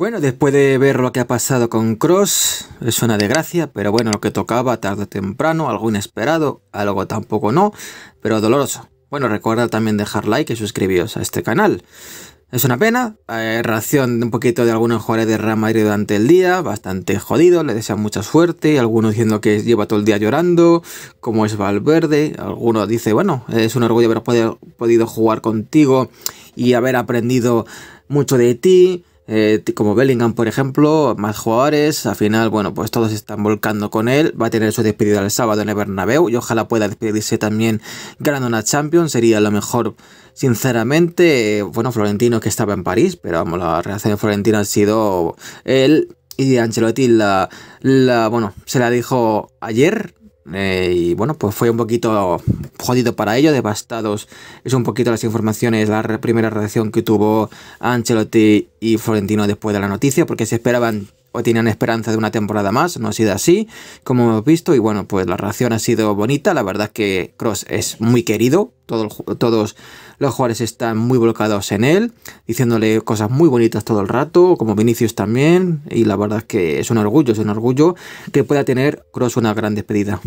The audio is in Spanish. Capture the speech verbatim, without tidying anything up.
Bueno, después de ver lo que ha pasado con Kroos, es una desgracia, pero bueno, lo que tocaba tarde o temprano, algo inesperado, algo tampoco no, pero doloroso. Bueno, recordad también dejar like y suscribiros a este canal. Es una pena, eh, reacción de un poquito de algunos jugadores de Real Madrid durante el día, bastante jodido, le desean mucha suerte, algunos diciendo que lleva todo el día llorando, como es Valverde, algunos dicen, bueno, es un orgullo haber podido, podido jugar contigo y haber aprendido mucho de ti, eh, como Bellingham por ejemplo, más jugadores, al final, bueno, pues todos están volcando con él, va a tener su despedida el sábado en el Bernabéu y ojalá pueda despedirse también ganando una Champions, sería lo mejor. Sinceramente, bueno, Florentino que estaba en París, pero vamos, la reacción de Florentino ha sido él y Ancelotti la, la bueno, se la dijo ayer eh, y bueno, pues fue un poquito jodido para ellos, devastados. Es un poquito las informaciones, la re, primera reacción que tuvo Ancelotti y Florentino después de la noticia, porque se esperaban o tenían esperanza de una temporada más, no ha sido así, como hemos visto, y bueno, pues la reacción ha sido bonita, la verdad es que Kroos es muy querido, todo el, todos los jugadores están muy volcados en él, diciéndole cosas muy bonitas todo el rato, como Vinicius también, y la verdad es que es un orgullo, es un orgullo que pueda tener Kroos una gran despedida.